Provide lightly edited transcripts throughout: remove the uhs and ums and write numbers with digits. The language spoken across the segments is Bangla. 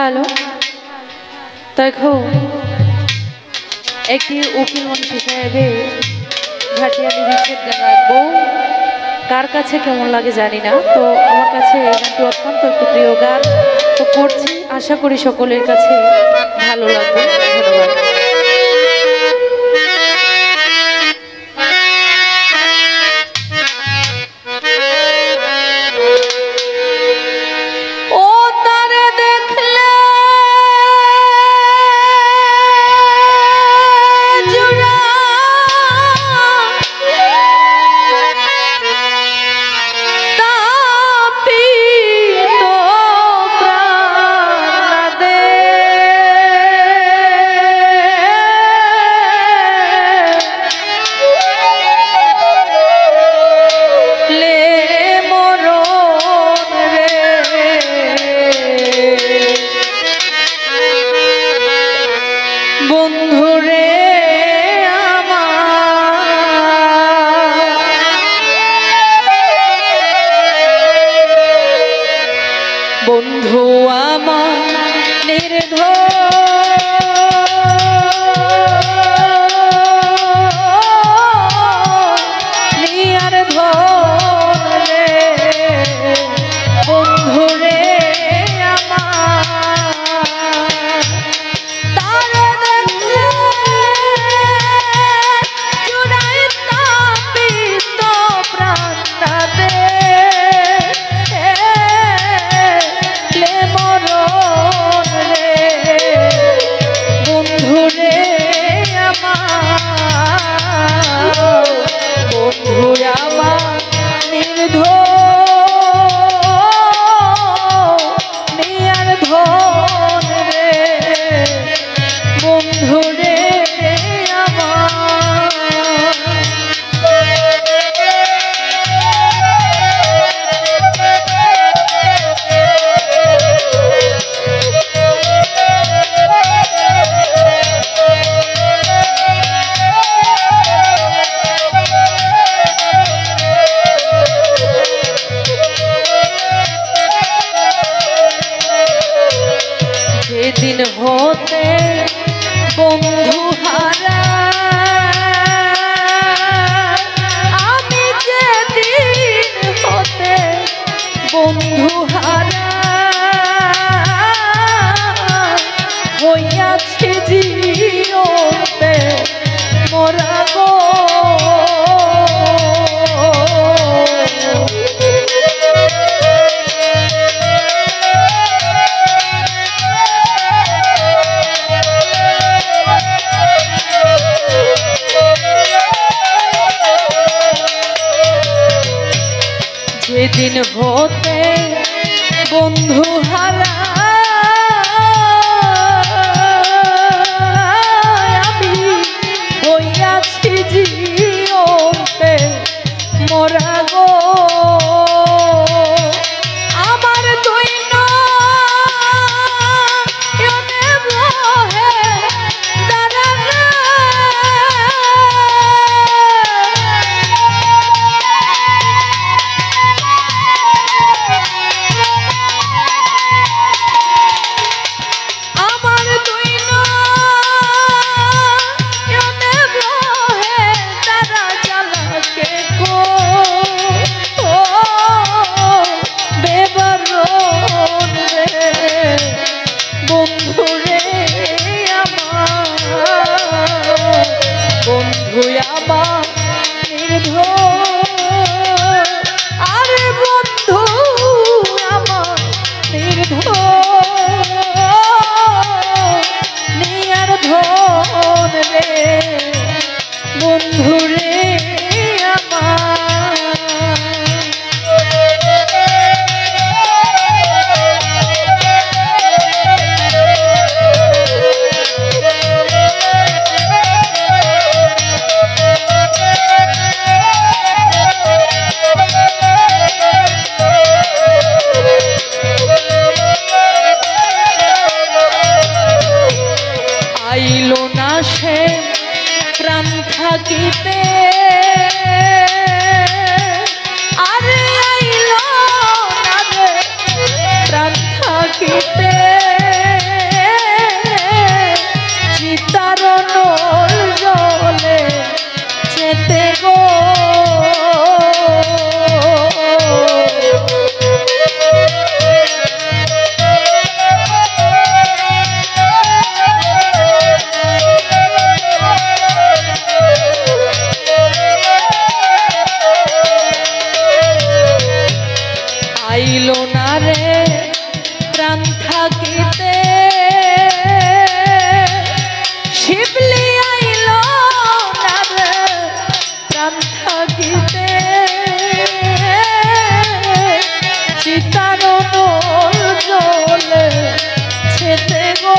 Halo, দেখো একটি উকিল মন্ত্রী সাহেবের ঘাটিয়া বিচ্ছেদ গান রাখবো, কার কাছে কেমন লাগে জানি না, তো আমার কাছে গানটি অত্যন্ত একটি প্রিয় গান, তো করছি আশা করি সকলের কাছে ভালো লাগবে। ধন্যবাদ। যেদিন হতে বন্ধু হারা আমি হইয়াছি জীবনে মোরা গো, আমার তুই আইলো না রে প্রাণ থাকিতে শিবলি আইলো না রে প্রাণ থাকিতে চিতার নোল জলে ছেতে গো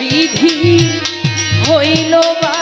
বিধি হইল বা